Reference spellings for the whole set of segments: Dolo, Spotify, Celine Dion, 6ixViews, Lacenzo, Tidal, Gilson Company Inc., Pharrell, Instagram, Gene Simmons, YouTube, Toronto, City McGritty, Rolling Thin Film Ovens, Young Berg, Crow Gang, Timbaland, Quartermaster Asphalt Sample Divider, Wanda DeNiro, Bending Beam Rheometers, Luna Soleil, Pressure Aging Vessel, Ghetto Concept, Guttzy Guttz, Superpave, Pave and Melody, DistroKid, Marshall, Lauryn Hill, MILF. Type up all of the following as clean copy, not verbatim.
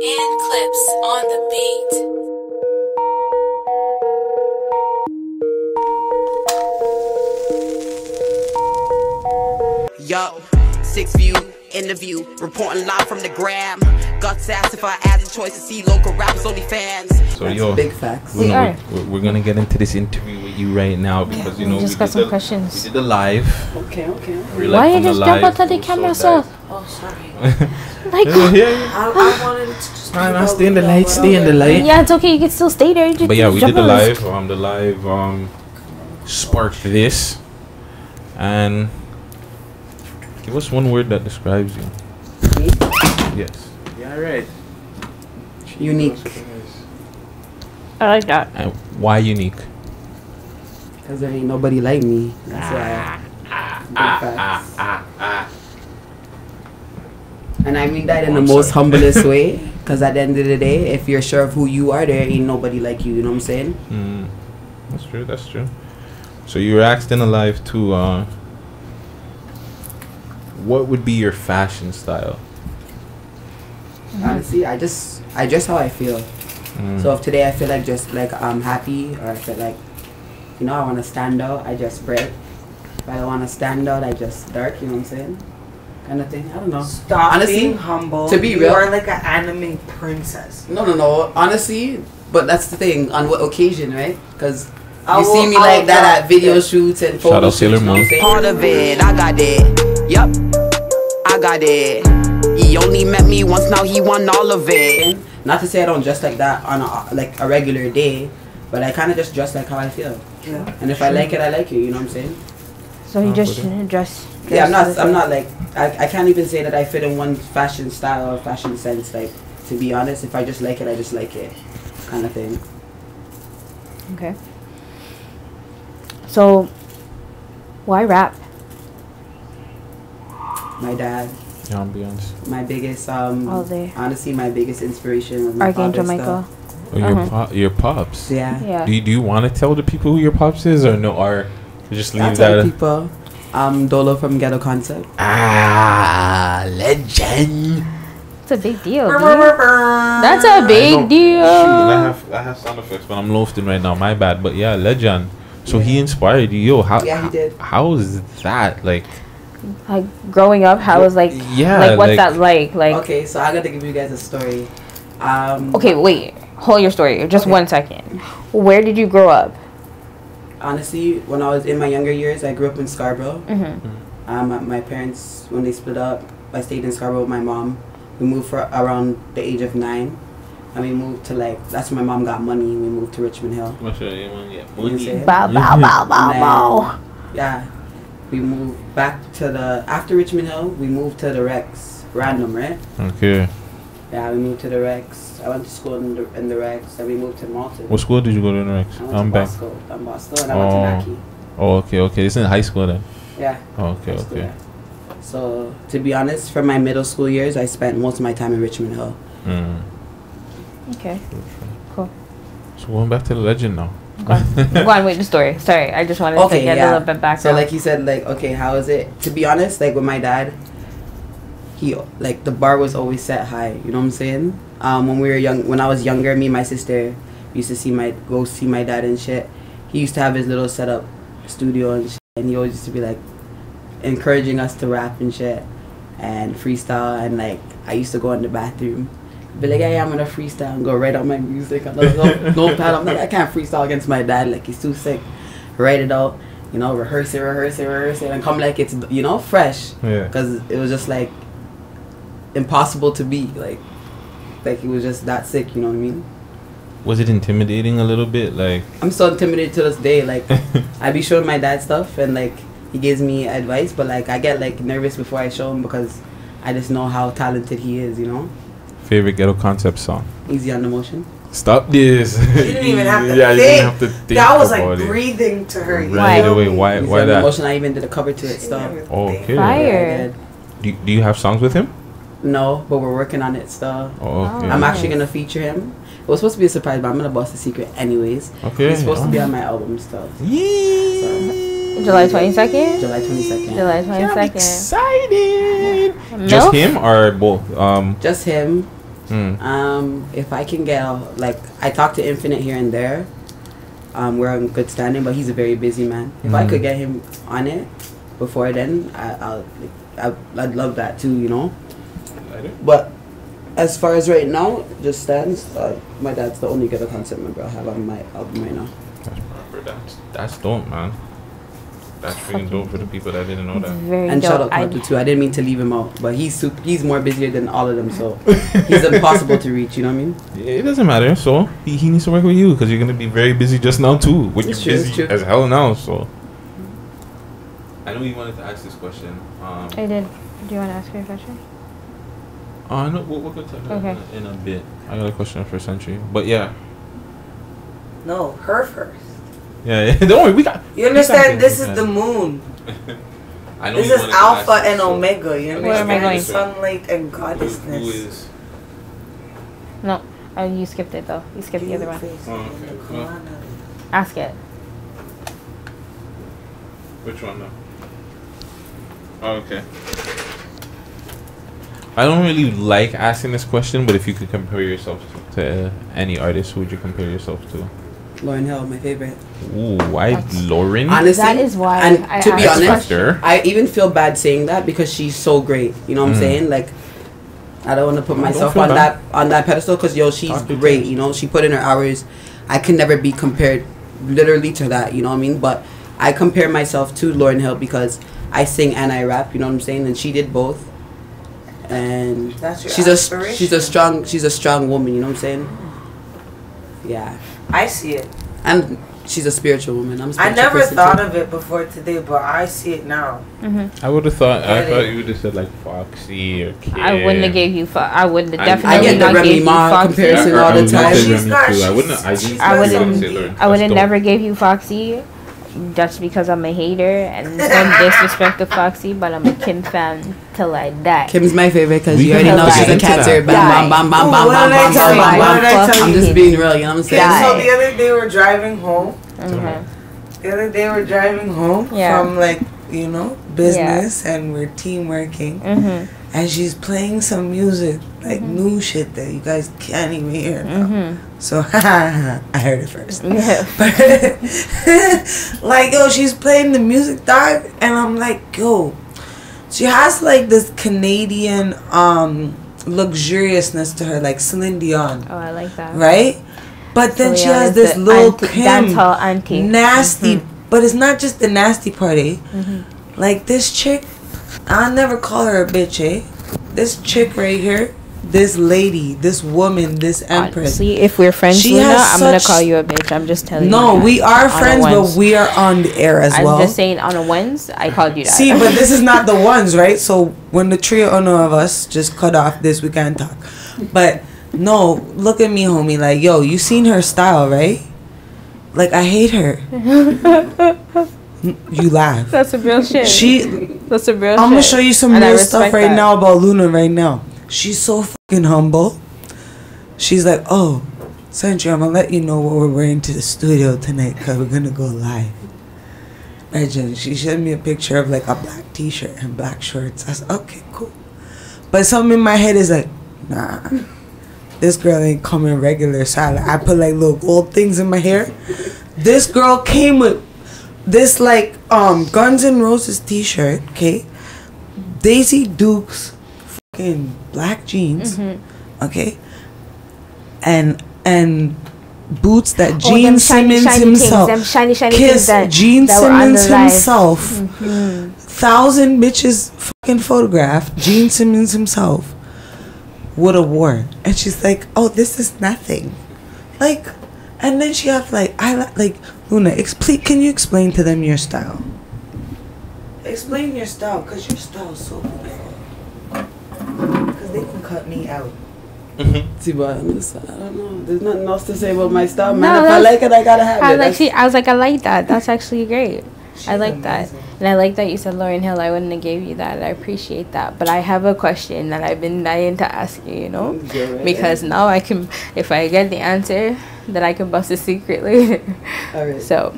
beats and clips on the beat. Yup, 6ixviews interview, reporting live from the grab. Guts asked if I had a choice to see local rappers only fans. So yo, big facts. We're gonna get into this interview with you right now because you know we just got some questions. We did the live. Okay. Why you just jump out of the camera, sir? Oh, sorry. Like, I wanted to just stay in the light. Yeah, it's okay. You can still stay there. But yeah, we did the live. Sparked this, and. Give us one word that describes you. Me? Yes. Yeah, right. Unique. I like that. And why unique? Because there ain't nobody like me. That's why. And I mean that in the most humblest way. Because at the end of the day, if you're sure of who you are, there ain't nobody like you. You know what I'm saying? Mm. That's true. That's true. So you were asked in a live to... what would be your fashion style? Honestly, I dress how I feel. So if today I feel like I'm happy, or I feel like, you know, I want to stand out, I dress bright. If I don't want to stand out, I dress dark. You know what I'm saying? Kind of thing. I don't know. Stop honestly, being humble. To be real, you are like an anime princess. No. Honestly, but that's the thing. On what occasion, right? Because. You see me like that at video shoots and photo shoots. Part of it, I got it. Yup, I got it. He only met me once, now he won all of it. Not to say I don't dress like that on a regular day, but I kind of just dress like how I feel. Yeah. And if I like it, I like it. You know what I'm saying? So you just dress. Yeah, I'm not like I can't even say that I fit in one fashion style or fashion sense. Like, to be honest, if I just like it, I just like it, kind of thing. Okay. So, why rap? My dad. The ambience. My biggest, all day. Honestly, my biggest inspiration was my Archangel Michael. Oh, your pops. Yeah. Do you want to tell the people who your pops is, or no? Or just leave that. People. Dolo from Ghetto Concept. Ah, legend. That's a big deal. That's a big deal. Shoot, I have sound effects, but I'm lofting right now. My bad. But yeah, legend. So he inspired you. Yo, yeah, he did. How is that like growing up? How was what's that like? Okay, so I got to give you guys a story. Okay, wait, hold your story just 1 second. Where did you grow up? Honestly, when I was in my younger years, I grew up in Scarborough. My parents, when they split up, I stayed in Scarborough with my mom. We moved for around the age of 9. And we moved to that's when my mom got money. We moved to Richmond Hill. Yeah, we moved back to after Richmond Hill. We moved to the Rex, random, right? Okay. Yeah, we moved to the Rex. I went to school in the Rex, and we moved to Malton. What school did you go to in the Rex? I went to Bosco, and I went to Naki. Oh, okay. It's in high school then. Yeah. Oh, okay. Yeah. So to be honest, for my middle school years, I spent most of my time in Richmond Hill. Okay, cool. So going back to the legend now. Go on, wait, the story. Sorry, I just wanted to get a little bit back. So like you said, how is it? To be honest, with my dad, he the bar was always set high. You know what I'm saying? When we were young, when I was younger, me and my sister used to go see my dad and shit. He used to have his little setup studio and shit, and he always used to be encouraging us to rap and shit and freestyle, and I used to go in the bathroom. Be like, hey, I'm gonna freestyle and go write out my music. I'm like, no, I'm like, I can't freestyle against my dad. Like, he's too sick. Write it out, you know, rehearse it, and come like it's, you know, fresh. Yeah. Because it was just impossible to beat. Like it was just that sick. You know what I mean? Was it intimidating a little bit? I'm so intimidated to this day. I be showing my dad stuff, and he gives me advice, but I get nervous before I show him because I just know how talented he is. You know. Favorite Ghetto Concept song? Easy on the Motion. Stop this. You didn't even have to think. That was breathing to her. Why that? Motion, I even did a cover to it. Stuff. Okay. Fire. Do you have songs with him? No, but we're working on it. Stuff. Okay. I'm actually gonna feature him. It was supposed to be a surprise, but I'm gonna bust the secret anyways. Okay. He's supposed to be on my album. Stuff. Yeah. So. July 22nd. I'm excited. Just him or both? Just him. Mm. If I can get, like, I talk to Infinite here and there. We're in good standing, but he's a very busy man. If I could get him on it before then, I'd love that too, you know. But as far as right now, just stands. My dad's the only Ghetto Concept member I have on my album right now. That's proper. That's dope, man. That's freaking dope for the people that didn't know that. Very and dope. Shout out Kato too. I didn't mean to leave him out, but he's more busier than all of them, so he's impossible to reach. You know what I mean? It doesn't matter. So he needs to work with you because you're gonna be very busy just now too. Which you're busy as hell now. So I know you wanted to ask this question. I did. Do you want to ask me a question? No, we'll go to in a bit. I got a question for Century, but yeah. No, her first. Yeah, don't worry, we got. You understand? This is the moon. I know this is Alpha and Omega. You understand? Where am I going? Sunlight and goddessness. Who is? No, you skipped it though. You skipped the other one. Oh, okay. Ask it. Which one though? Oh, okay. I don't really like asking this question, but if you could compare yourself to any artist, who would you compare yourself to? Lauryn Hill, my favorite. Ooh, why Lauryn? Honestly, that is why. And I to be honest, I even feel bad saying that because she's so great. You know what I'm saying? Like, I don't want to put myself on that pedestal because yo, she's great. You know, she put in her hours. I can never be compared, literally, to that. You know what I mean? But I compare myself to Lauryn Hill because I sing and I rap. You know what I'm saying? And she did both. And she's a strong woman, you know what I'm saying? Yeah. I see it. And she's a spiritual woman. I never thought of it before today, but I see it now. I would have thought I thought you would have said like Foxy or Kim. I wouldn't have gave you I wouldn't have definitely I get the Remy Ma comparison all the time. I would have never gave you Foxy. Just because I'm a hater and don't disrespect to Foxy, but I'm a Kim fan till I die. Kim's my favorite because you already know she's a Cancer. Bam, bam, bam, bam, bam, bam, bam, bam. I'm just being real, you know what I'm saying? So the other day we're driving home. From like, you know, business and we're team working. And she's playing some music, like new shit that you guys can't even hear. So, I heard it first. Yeah. But, like, yo, she's playing the music, dog, and I'm like, yo, she has, like, this Canadian luxuriousness to her, like Celine Dion. Oh, I like that. Right? But then she has this little Kim nasty, but it's not just the nasty party. Like, this chick. I'll never call her a bitch, eh? This chick right here, this lady, this woman, this empress. Honestly, if we're friends, she Luna, I'm going to call you a bitch. I'm just telling you. No, we are friends, but we are on the air as well. I'm just saying on a ones, I called you that. See, but this is not the ones, right? So when the trio of us just cut off this, we can't talk. But no, look at me, homie. Like, yo, you seen her style, right? Like, I hate her. You laugh. That's some real shit. That's some real shit. I'm going to show you some real stuff right now about Luna right now. She's so fucking humble. She's like, oh, Sandra, I'm going to let you know what we're wearing to the studio tonight because we're going to go live. Imagine, she showed me a picture of like a black t-shirt and black shorts. I said, okay, cool. But something in my head is like, nah, this girl ain't coming regular style. I put like little gold things in my hair. This girl came with this like Guns N' Roses t-shirt, okay, Daisy Duke's fucking black jeans, okay, and boots that Gene Simmons himself kissed Gene Simmons himself. 1,000 bitches fucking photographed Gene Simmons himself with a war, and she's like, oh, this is nothing, like. And then she has like, Luna, can you explain to them your style? Explain your style, because your style is so beautiful. Because they can cut me out. See, but I don't know. There's nothing else to say about my style, man. If I like it, I gotta have it. I was like, I like that. That's actually great. I like that. And I like that you said Lauryn Hill. I wouldn't have gave you that. I appreciate that. But I have a question that I've been dying to ask you, you know? Because now I can, if I get the answer, then I can bust a secret later. All right. So,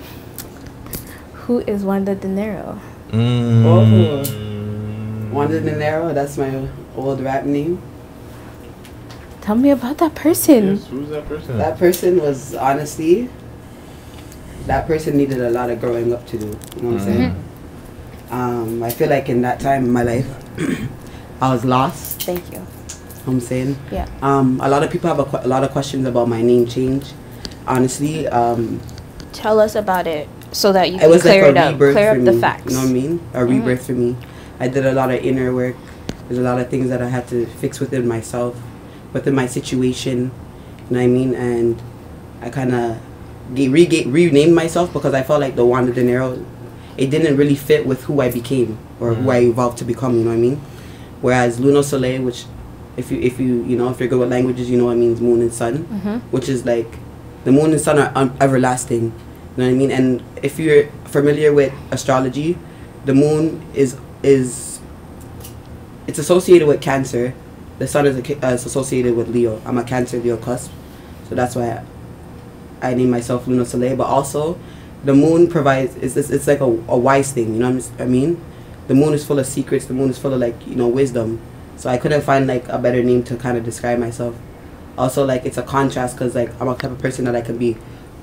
who is Wanda DeNiro? Wanda DeNiro, that's my old rap name. Tell me about that person. Yes, who was that person? That person was, honestly, that person needed a lot of growing up to do. You know what I'm saying? I feel like in that time in my life, I was lost. Thank you. I'm saying, yeah. A lot of people have a lot of questions about my name change. Honestly, tell us about it so that you can clear it up, clear up the facts. You know what I mean? A rebirth for me. I did a lot of inner work. There's a lot of things that I had to fix within myself, within my situation. You know what I mean? And I kind of renamed myself because I felt like the Wanda DeNiro, it didn't really fit with who I became or who I evolved to become. You know what I mean? Whereas Luna Soleil, which if you're good with languages, you know it means moon and sun, which is like the moon and sun are everlasting. You know what I mean? And if you're familiar with astrology, the moon is associated with Cancer. The sun is associated with Leo. I'm a Cancer Leo cusp, so that's why I named myself Luna Soleil. But also, the moon provides it's like a wise thing. You know what I mean? The moon is full of secrets. The moon is full of wisdom. So I couldn't find a better name to kind of describe myself. Also it's a contrast because I'm a type of person that I can be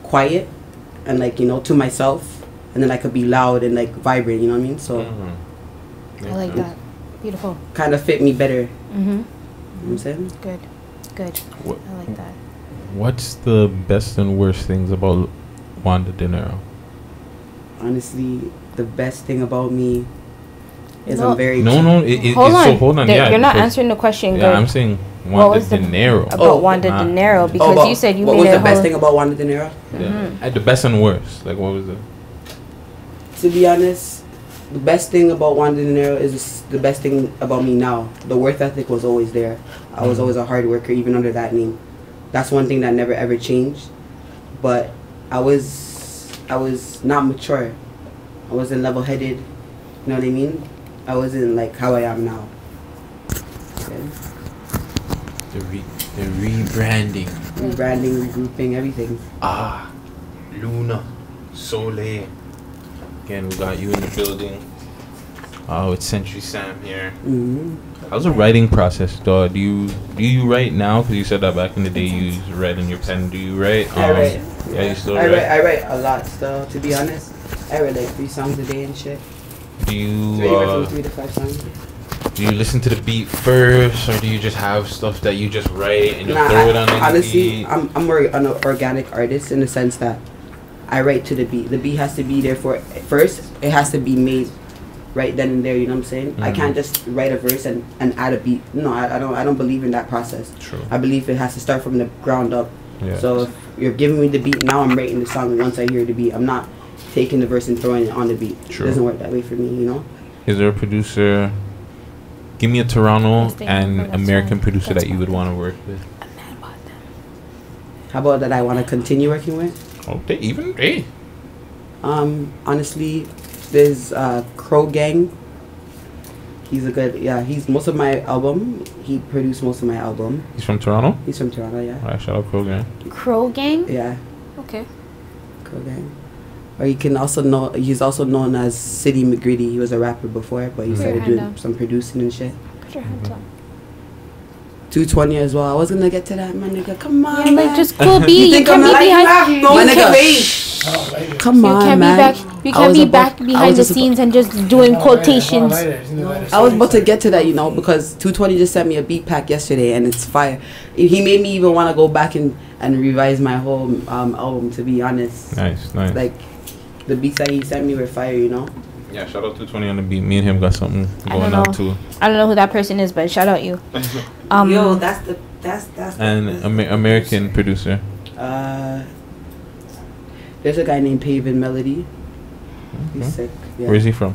quiet and to myself, and then I could be loud and vibrant, you know what I mean? So I like that. Beautiful. Kind of fit me better. You know what I'm saying? Good. Good. I like that. What's the best and worst things about Wanda DeNiro? Honestly, the best thing about me is hold on. Yeah, you're not answering the question. Yeah, I'm saying Wanda DeNiro. About Wanda DeNiro because you said you made it. What was the best thing about Wanda DeNiro? The best and worst. Like, what was it? To be honest, the best thing about Wanda DeNiro is the best thing about me now. The work ethic was always there. I was always a hard worker, even under that name. That's one thing that never ever changed. But I was not mature. I wasn't level-headed. You know what I mean? I wasn't how I am now. Okay. The rebranding. Rebranding, regrouping, everything. Ah, Luna Soleil. Again, we got you in the building. Oh, it's Century Sam here. How's the writing process, dog? Do you write now? Because you said that back in the day you used writing your pen. Do you write? I write. Yeah, you still write? I write a lot still. To be honest, I write 3 songs a day and shit. Do you, do you listen to the beat first, or do you just have stuff that you just write and you throw it on the beat? Honestly, I'm more an organic artist in the sense that I write to the beat. The beat has to be there first. It has to be made right then and there. You know what I'm saying? I can't just write a verse and add a beat. No, I don't believe in that process. True. I believe it has to start from the ground up. Yeah. So if you're giving me the beat now, I'm writing the song once I hear the beat. I'm not taking the verse and throwing it on the beat. True. It doesn't work that way for me, you know? Is there a producer? Give me a Toronto and American producer that you would want to work with. I'm mad about them. How about that I want to continue working with? Okay, even? Hey. Honestly, there's Crow Gang. He's a good, he's most of my album. He produced most of my album. He's from Toronto? He's from Toronto, yeah. All right, shout out Crow Gang. Crow Gang? Yeah. Okay. Crow Gang. Or you can also know, he's also known as City McGritty. He was a rapper before, but he started doing some producing and shit. Put your hands up. 220 as well. I was gonna get to that, my nigga. Come on, man. Just cool B. You can't be behind. My nigga. Come on, man. You can't be back behind the scenes and just doing quotations. I was about to get to that, you know, because 220 just sent me a beat pack yesterday, and it's fire. He made me even want to go back and revise my whole album. To be honest. Nice, nice. The beats that he sent me were fire, you know? Yeah, shout out 220 on the beat. Me and him got something going on too. I don't know who that person is, but shout out you. Yo, that's an American producer. There's a guy named Pave and Melody. He's sick. Yeah. Where is he from?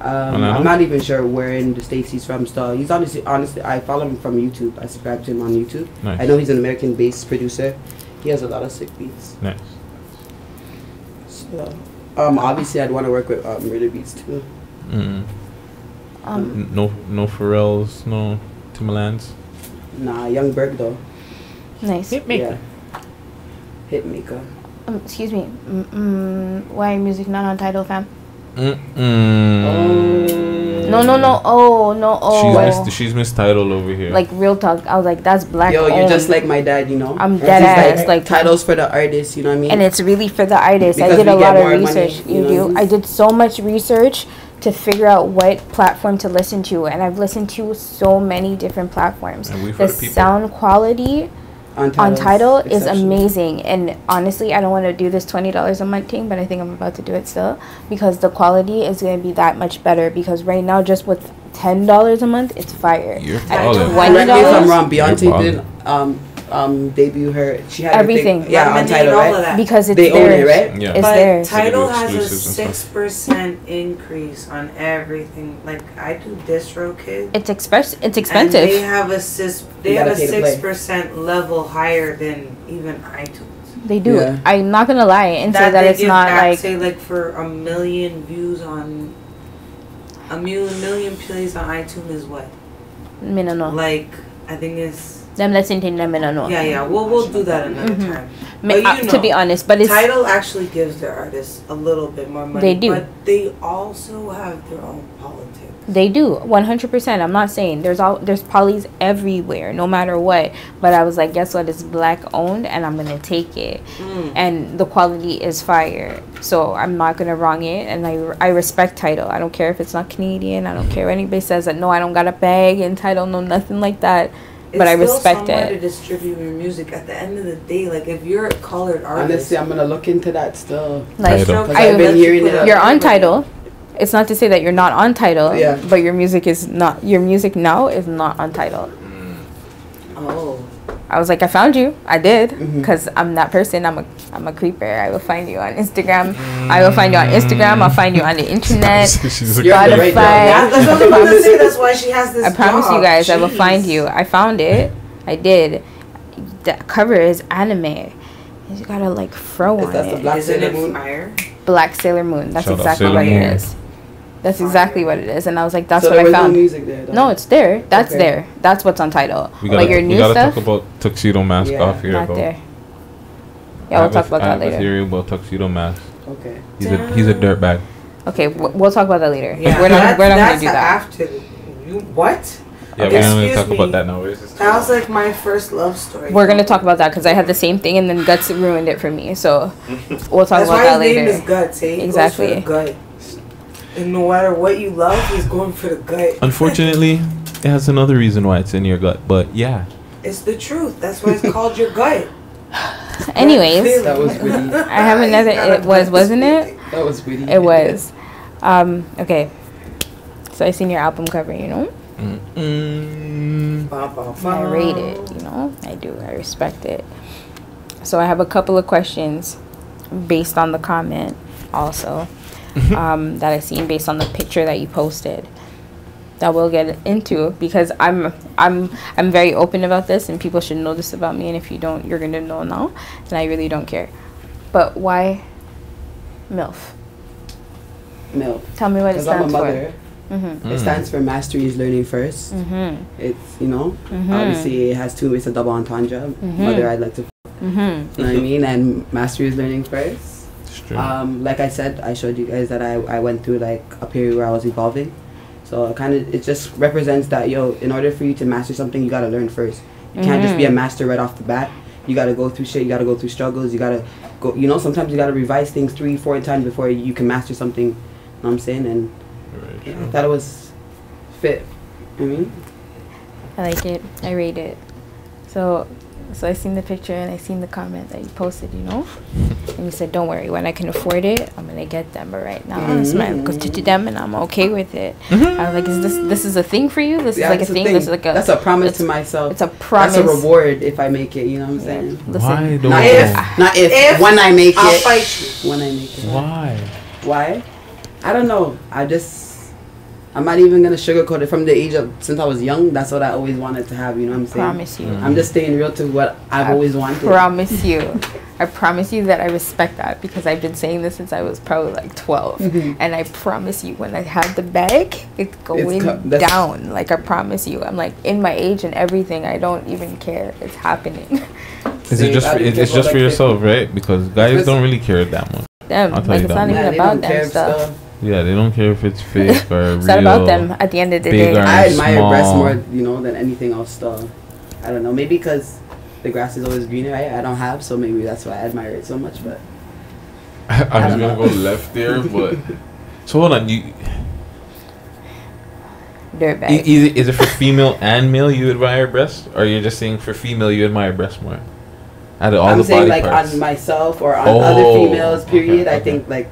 I'm not even sure where in the States he's from. So he's honestly, I follow him from YouTube. I subscribe to him on YouTube. Nice. I know he's an American-based producer. He has a lot of sick beats. Nice. So. Obviously, I'd want to work with Murder Beats too. No Pharrells, no Timbalands. Nah, Young Berg though. Nice. Hitmaker. Yeah. Hitmaker. Excuse me. Why music not on Tidal, fam? Oh. No. Oh no. She's Miss Tidal over here. Like real talk, I was like, that's black. Yo, you're just like my dad, you know. I'm dead ass. Like titles for the artists, you know what I mean. And it's really for the artists. I did a lot of research. You do. I did so much research to figure out what platform to listen to, and I've listened to so many different platforms. And we've heard people. The sound quality on Tidal is amazing, and honestly, I don't want to do this $20 a month thing, but I think I'm about to do it still because the quality is going to be that much better. Because right now, just with $10 a month, it's fire. You're at $20, I'm wrong. Beyonce did debut her. She had everything. Yeah, on Tidal, right? Because it's they own it, right? Yeah. It's theirs. Tidal has a 6% increase on everything. Like I do DistroKid. It's expensive. And they have a 6% level higher than even iTunes. They do. Yeah. I'm not gonna lie and that say that it's not like say like for a million plays on iTunes is what? No. Like I think it's. Yeah. Well, we'll do that another time. But, to be honest, but it's Tidal actually gives their artists a little bit more money. They do, but they also have their own politics. They do 100%. I'm not saying there's polys everywhere, no matter what. But I was like, guess what? It's black owned, and I'm gonna take it. And the quality is fire, so I'm not gonna wrong it. And I respect Tidal. I don't care if it's not Canadian. I don't care what anybody says that. No, I don't got a bag in Tidal. No, nothing like that. But I respect it. It's still to distribute your music at the end of the day. Like, if you're a colored artist. Honestly, I'm going to look into that still. Like, I've been hearing it. You're on Tidal. It's not to say that you're not on Tidal. Yeah. But your music is not. Your music now is not on Tidal. Oh. I was like, I found you. I did. Because I'm that person. I'm a creeper. I will find you on Instagram. I will find you on Instagram. I'll find you on the internet. Spotify. That's why she has this. I promise you guys, I will find you. I found it. I did. The cover is anime. You gotta like throw on it. Black Sailor Moon. That's exactly what it is. That's exactly what it is, and I was like, "That's what I found." Music there, no, it's there. That's there. That's what's on Tidal. Like your new stuff. We gotta talk about Tuxedo Mask off here. Not there. Yeah, we'll talk about that later. I have a theory about Tuxedo Mask. Okay. He's a dirtbag. Okay, we'll talk about that later. Yeah. We're not gonna do that. After you, what? Yeah, okay. We're not gonna talk about that now. That was like my first love story. We're gonna talk about that because I had the same thing, and then Guts ruined it for me. So we'll talk about that later. That's why his name is Guts. Exactly. Guts. And no matter what you love, he's going for the gut. Unfortunately, it has another reason why it's in your gut, but yeah. It's the truth. That's why it's called your gut. Anyways, that was witty. I have another. It was, wasn't it? That was witty. It was. Okay. So I seen your album cover, you know. I rate it, you know. I do. I respect it. So I have a couple of questions based on the comment, also. That I seen based on the picture that you posted that we'll get into because I'm very open about this and people should know this about me, and if you don't, you're gonna know now, and I really don't care. But why MILF? MILF. Tell me what it stands for. It stands for mastery is learning first. It's, you know, obviously it has two, it's a double entendre. Mother I'd like to you know what I mean, and mastery is learning first. Like I said, I showed you guys that I went through like a period where I was evolving, so it just represents that, yo, in order for you to master something, you gotta learn first. You can't just be a master right off the bat. You gotta go through shit. You gotta go through struggles. You gotta go, you know, sometimes you gotta revise things 3-4 times before you can master something, you know what I'm saying? And yeah, I thought it was fit. I like it. I rate it. So I seen the picture and I seen the comment that you posted, you know, and you said, don't worry, when I can afford it, I'm gonna get them. But right now, I'm smiling because to them, and I'm okay with it. I was like, is this is a thing for you? This is like a thing. This is like a that's a promise to myself. It's a promise. That's a reward if I make it. You know what I'm saying? Why don't not if when I make I'll it? Fight you. When I make it. Why? I don't know. I'm not even gonna sugarcoat it. From the age of since I was young, that's what I always wanted to have. You know what I'm saying? Promise you. I'm just staying real to what I've always wanted. Promise you. I promise you that I respect that because I've been saying this since I was probably like 12, and I promise you, when I have the bag, it's going down. Like I promise you, I'm like in my age and everything. I don't even care. It's happening. Is it just? It's just for yourself, right? Because guys don't really care that much. Them. I'll tell you that. It's not even about them stuff. Yeah, they don't care if it's fake or it's real. It's not about them at the end of the day. I admire breasts more, you know, than anything else, though. I don't know. Maybe because the grass is always greener, right? I don't have, so maybe that's why I admire it so much, but... I was going to go left there, but... So, hold on. You... Dirtbag. Is it for female and male you admire breasts? Or you're just saying for female you admire breasts more? Out of all I'm the saying, body like, parts. On myself or on other females, period. Okay, okay. I think, like...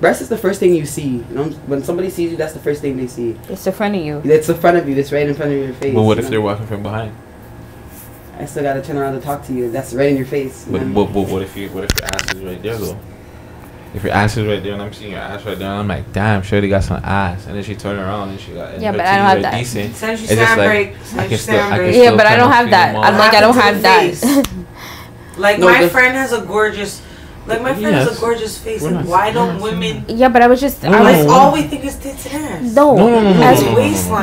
Breast is the first thing you see. You know, when somebody sees you, that's the first thing they see. It's the front of you. It's the front of you. It's right in front of your face. But what if they're walking from behind? I still gotta turn around to talk to you. That's right in your face. You but what if your ass is right there though? If your ass is right there and I'm seeing your ass right there, and I'm like, damn, Shirley got some ass. And then she turned around and she got yeah, but I don't have that. Decent. Since it's just break. Like, I can still yeah, but I don't have that. I'm like, I don't have that. Like my friend has a gorgeous. Like, my friend has a gorgeous face, and why don't women... Yeah, but I was just... No, all we think is tits and ass. No.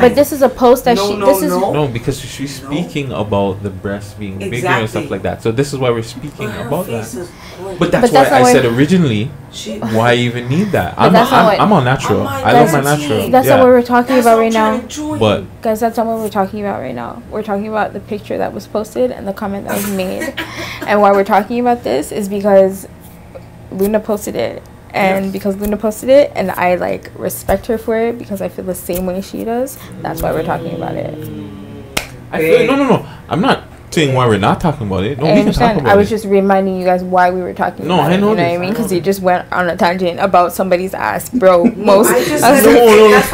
But this is a post that because she's speaking about the breasts being bigger and stuff like that. So this is why we're speaking about that. But that's why I said originally, why even need that? I'm all natural. I love my natural. That's not what we're talking about right now. But guys, that's not what we're talking about right now. We're talking about the picture that was posted and the comment that was made. And why we're talking about this is because... Luna posted it, and because Luna posted it, and I like respect her for it because I feel the same way she does. That's why we're talking about it. I feel no. I'm not saying why we're not talking about it. No, we can talk about it. I was just reminding you guys why we were talking. About I know. You know what I mean? Because you just went on a tangent about somebody's ass, bro. That's why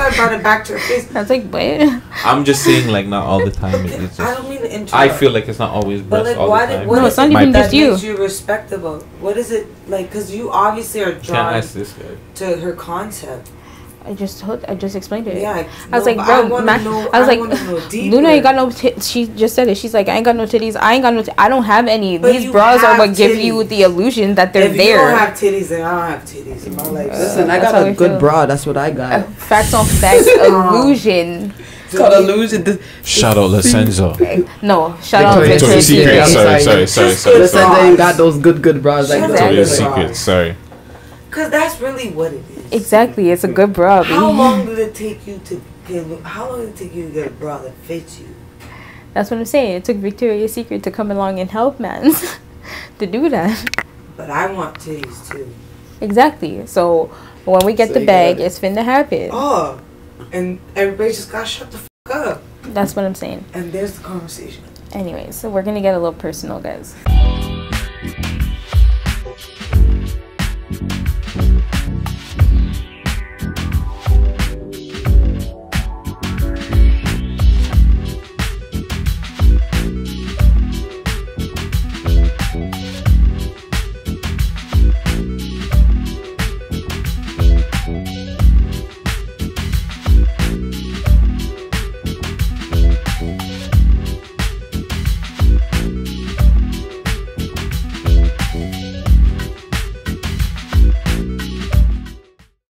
I brought it back to her face. I was like, wait. I'm just saying, like, not all the time. It's just, I don't mean to interrupt. I feel like it's not always breasts like, all the time. No, it's not even just you. Makes you respectable. What is it? Like, because you obviously are drawn to her concept. I just explained it. Yeah, I was like, bro, I was like, Luna ain't got no titties. She just said it. She's like, I ain't got no titties. I don't have any. But these bras are what give you the illusion that they're there. If you don't have titties, then I don't have titties. You know, like, listen, I got a good bra. That's what I got. Facts on facts. Illusion. It's called illusion. Shout out Lacenzo. No, shout out Victoria's Secret. Sorry. Lacenzo ain't got those good bras. Victoria's Secret. Sorry. Because that's really what it is. Exactly. It's a good bra. How long did it take you to get, a bra that fits you? That's what I'm saying. It took Victoria's Secret to come along and help man to do that. But I want titties too. Exactly. So when we get the bag, it's finna happen. Oh, and everybody just got to shut the fuck up. That's what I'm saying. And there's the conversation. Anyway, so we're going to get a little personal, guys.